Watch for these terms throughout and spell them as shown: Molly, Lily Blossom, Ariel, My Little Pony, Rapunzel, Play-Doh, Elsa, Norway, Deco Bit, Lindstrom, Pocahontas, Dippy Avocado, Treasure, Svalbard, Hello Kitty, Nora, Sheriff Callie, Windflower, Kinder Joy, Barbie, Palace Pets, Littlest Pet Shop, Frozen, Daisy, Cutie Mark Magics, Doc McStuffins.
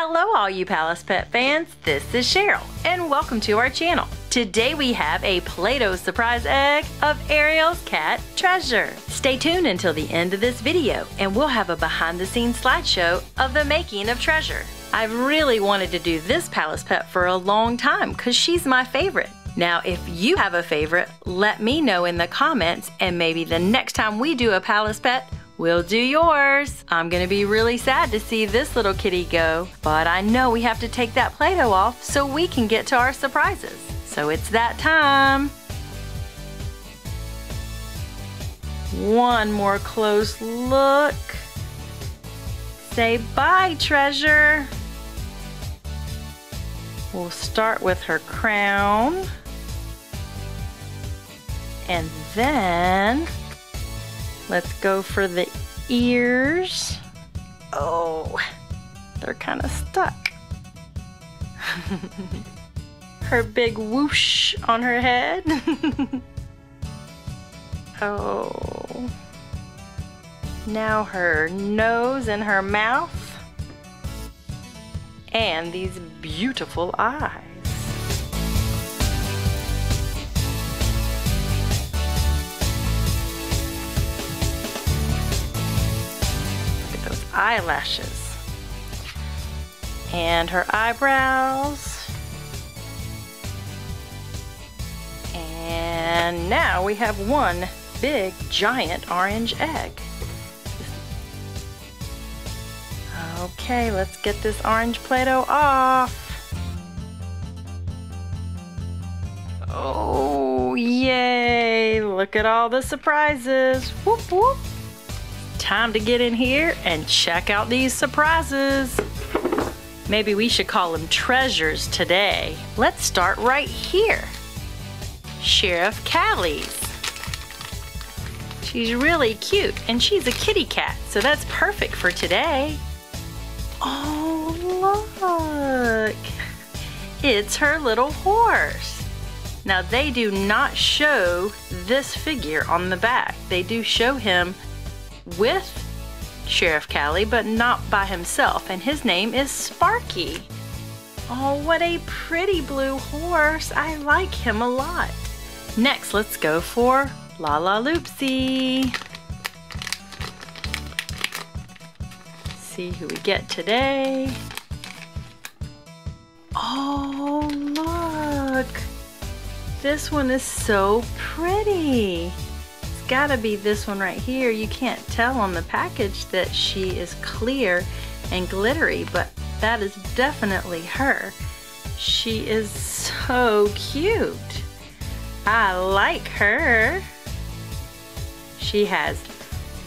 Hello all you Palace Pet fans, this is Cheryl and welcome to our channel. Today we have a Play-Doh surprise egg of Ariel's cat, Treasure. Stay tuned until the end of this video and we'll have a behind the scenes slideshow of the making of Treasure. I've really wanted to do this Palace Pet for a long time because she's my favorite. Now if you have a favorite, let me know in the comments and maybe the next time we do a Palace Pet, we'll do yours. I'm gonna be really sad to see this little kitty go, but I know we have to take that Play-Doh off so we can get to our surprises. So it's that time. One more close look. Say bye, Treasure. We'll start with her crown. And then let's go for the ears. Oh, they're kind of stuck. Her big whoosh on her head. Oh. Now her nose and her mouth. And these beautiful eyes. Eyelashes and her eyebrows, and now we have one big giant orange egg. Okay, let's get this orange Play-Doh off. Oh yay, look at all the surprises. Whoop whoop. Time to get in here and check out these surprises. Maybe we should call them treasures today. Let's start right here. Sheriff Callie's. She's really cute and she's a kitty cat, so that's perfect for today. Oh, look. It's her little horse. Now they do not show this figure on the back. They do show him with Sheriff Callie, but not by himself, and his name is Sparky. Oh, what a pretty blue horse. I like him a lot. Next, let's go for La La Loopsie. See who we get today. Oh, look. This one is so pretty. Gotta be this one right here. You can't tell on the package that she is clear and glittery, but that is definitely her. She is so cute. I like her. She has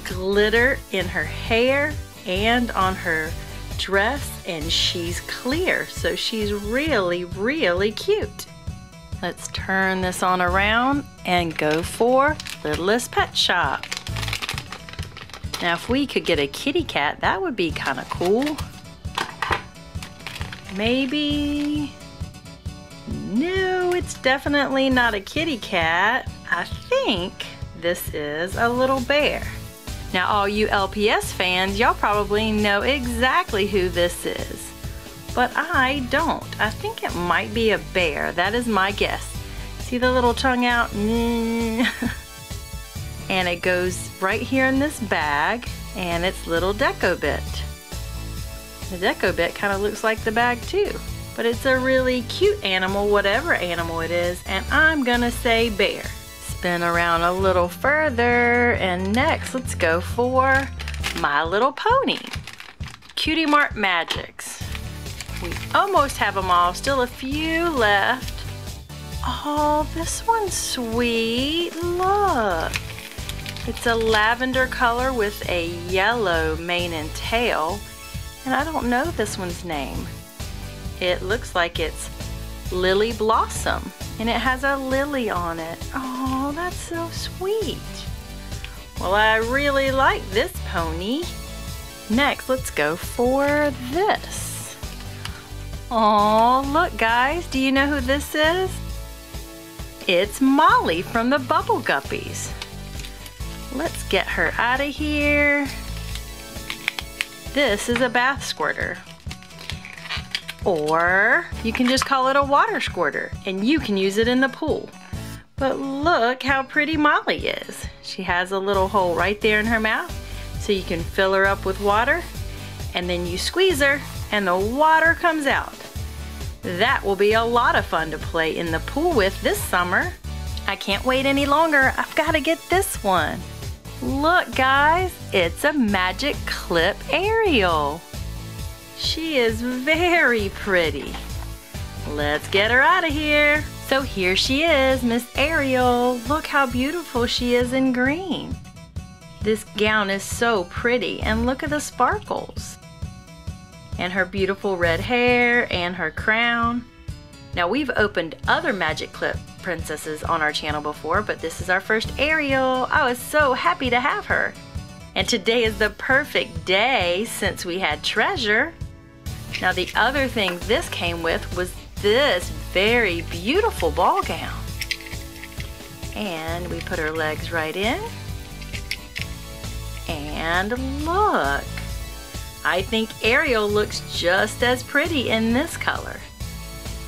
glitter in her hair and on her dress, and she's clear, so she's really cute. Let's turn this on around and go for Littlest Pet Shop. Now if we could get a kitty cat, that would be kind of cool. Maybe. No, it's definitely not a kitty cat. I think this is a little bear. Now all you LPS fans, y'all probably know exactly who this is. But I don't. I think it might be a bear. That is my guess. See the little tongue out? And it goes right here in this bag, and it's little Deco Bit. The Deco Bit kind of looks like the bag too, but it's a really cute animal, whatever animal it is, and I'm gonna say bear. Spin around a little further, and next let's go for My Little Pony. Cutie Mark Magics. We almost have them all, still a few left. Oh, this one's sweet, look. It's a lavender color with a yellow mane and tail, and I don't know this one's name. It looks like it's Lily Blossom, and it has a lily on it. Oh, that's so sweet. Well, I really like this pony. Next, let's go for this. Oh, look guys, do you know who this is? It's Molly from the Bubble Guppies. Let's get her out of here. This is a bath squirter. Or you can just call it a water squirter and you can use it in the pool. But look how pretty Molly is. She has a little hole right there in her mouth, so you can fill her up with water and then you squeeze her and the water comes out. That will be a lot of fun to play in the pool with this summer. I can't wait any longer. I've got to get this one. Look guys, it's a Magic Clip Ariel. She is very pretty. Let's get her out of here. So here she is, Miss Ariel. Look how beautiful she is in green. This gown is so pretty and look at the sparkles. And her beautiful red hair and her crown. Now we've opened other Magic Clip princesses on our channel before, but this is our first Ariel. I was so happy to have her. And today is the perfect day since we had Treasure. Now the other thing this came with was this very beautiful ball gown. And we put her legs right in. And look, I think Ariel looks just as pretty in this color.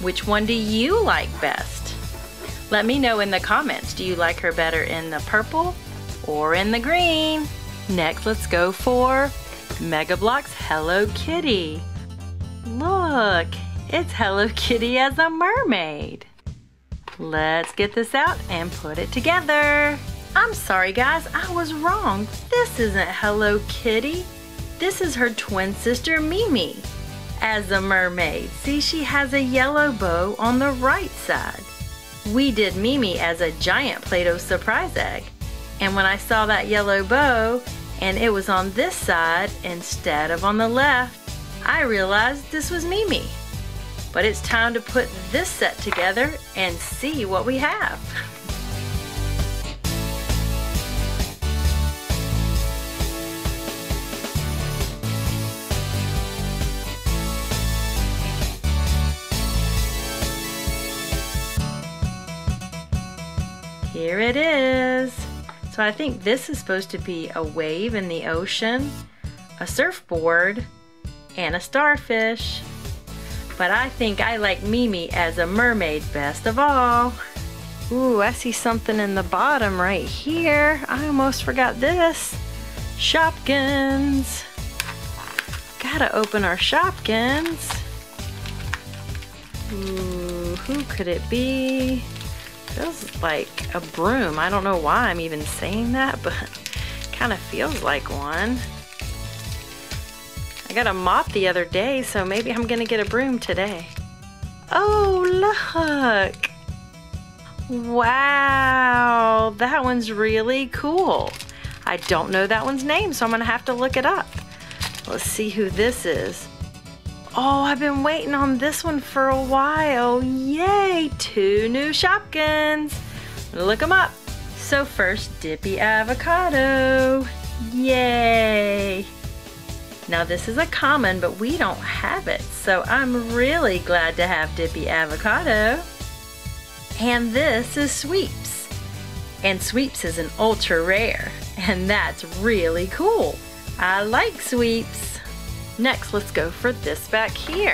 Which one do you like best? Let me know in the comments. Do you like her better in the purple or in the green? Next, let's go for Mega Bloks Hello Kitty. Look, it's Hello Kitty as a mermaid. Let's get this out and put it together. I'm sorry guys, I was wrong. This isn't Hello Kitty. This is her twin sister Mimi as a mermaid. See, she has a yellow bow on the right side. We did Mimi as a giant Play-Doh surprise egg. And when I saw that yellow bow, and it was on this side instead of on the left, I realized this was Mimi. But it's time to put this set together and see what we have. Here it is. So I think this is supposed to be a wave in the ocean, a surfboard, and a starfish. But I think I like Mimi as a mermaid best of all. Ooh, I see something in the bottom right here. I almost forgot this. Shopkins. Gotta open our Shopkins. Ooh, who could it be? Feels like a broom. I don't know why I'm even saying that, but kind of feels like one. I got a mop the other day, so maybe I'm gonna get a broom today. Oh, look! Wow, that one's really cool. I don't know that one's name, so I'm gonna have to look it up. Let's see who this is. Oh, I've been waiting on this one for a while. Yay, two new Shopkins. Look them up. So first, Dippy Avocado. Yay. Now this is a common, but we don't have it. So I'm really glad to have Dippy Avocado. And this is Sweeps. And Sweeps is an ultra rare. And that's really cool. I like Sweeps. Next, let's go for this back here.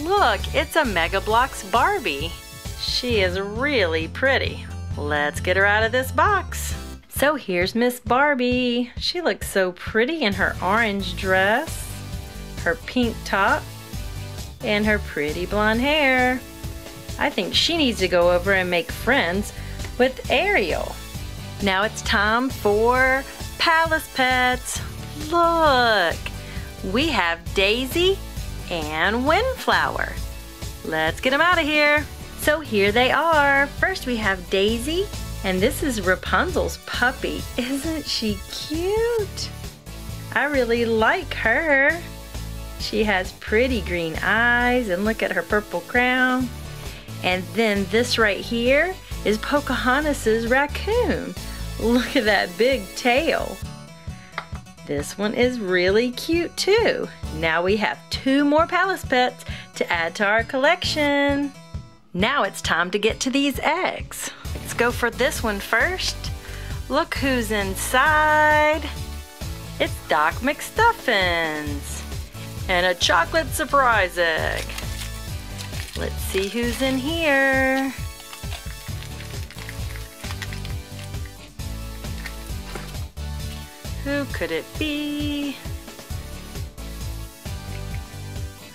Look, it's a Mega Bloks Barbie. She is really pretty. Let's get her out of this box. So here's Miss Barbie. She looks so pretty in her orange dress, her pink top, and her pretty blonde hair. I think she needs to go over and make friends with Ariel. Now it's time for Palace Pets. Look! We have Daisy and Windflower. Let's get them out of here. So here they are. First we have Daisy, and this is Rapunzel's puppy. Isn't she cute? I really like her. She has pretty green eyes, and look at her purple crown. And then this right here is Pocahontas' raccoon. Look at that big tail. This one is really cute too. Now we have two more Palace Pets to add to our collection. Now it's time to get to these eggs. Let's go for this one first. Look who's inside. It's Doc McStuffins. and a chocolate surprise egg. Let's see who's in here. Who could it be?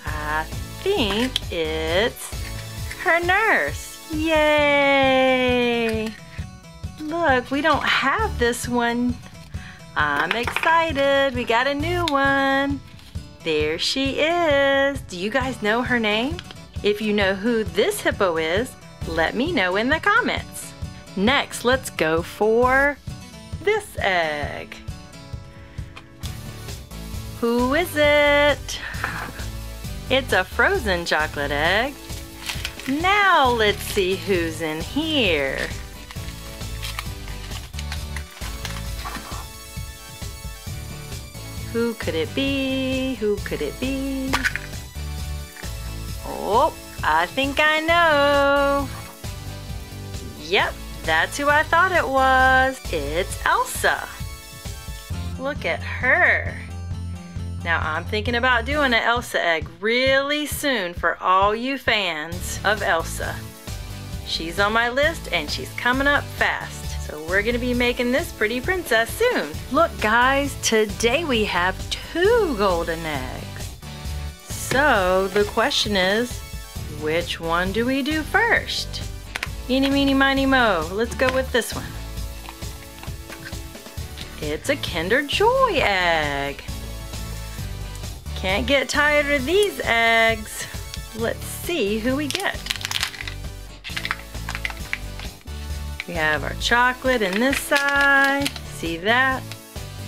I think it's her nurse. Yay! Look, we don't have this one. I'm excited. We got a new one. There she is. Do you guys know her name? If you know who this hippo is, let me know in the comments. Next, let's go for this egg. Who is it? It's a frozen chocolate egg. Now let's see who's in here. Who could it be? Who could it be? Oh, I think I know. Yep, that's who I thought it was. It's Elsa. Look at her. Now I'm thinking about doing an Elsa egg really soon for all you fans of Elsa. She's on my list and she's coming up fast. So we're gonna be making this pretty princess soon. Look guys, today we have 2 golden eggs. So the question is, which one do we do first? Eeny, meeny, miny, moe. Let's go with this one. It's a Kinder Joy egg. Can't get tired of these eggs. Let's see who we get. We have our chocolate in this side. See that?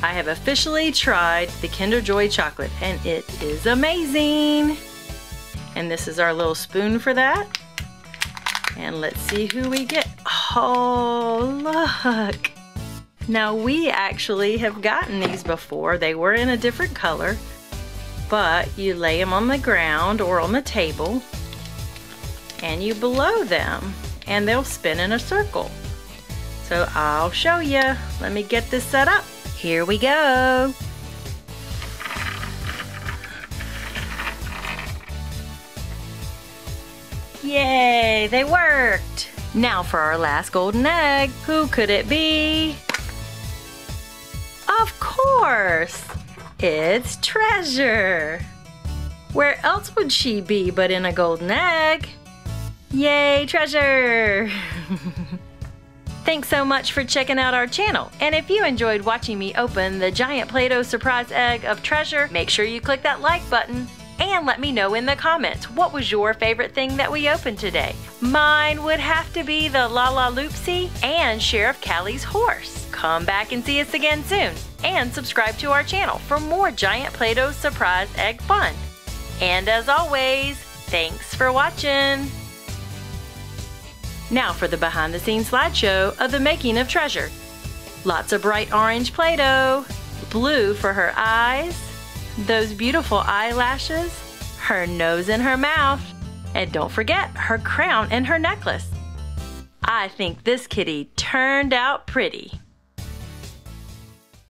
I have officially tried the Kinder Joy chocolate and it is amazing. And this is our little spoon for that. And let's see who we get. Oh, look. Now we actually have gotten these before. They were in a different color, but you lay them on the ground or on the table and you blow them and they'll spin in a circle. So I'll show you. Let me get this set up. Here we go. Yay, they worked. Now for our last golden egg. Who could it be? Of course, it's Treasure. Where else would she be but in a golden egg? Yay, Treasure. Thanks so much for checking out our channel. And if you enjoyed watching me open the giant Play-Doh surprise egg of Treasure, make sure you click that like button and let me know in the comments what was your favorite thing that we opened today. Mine would have to be the La La Loopsie and Sheriff Callie's horse. Come back and see us again soon and subscribe to our channel for more giant Play-Doh surprise egg fun. And as always, thanks for watching. Now for the behind-the-scenes slideshow of the making of Treasure. Lots of bright orange Play-Doh, blue for her eyes, those beautiful eyelashes, her nose and her mouth, and don't forget her crown and her necklace. I think this kitty turned out pretty.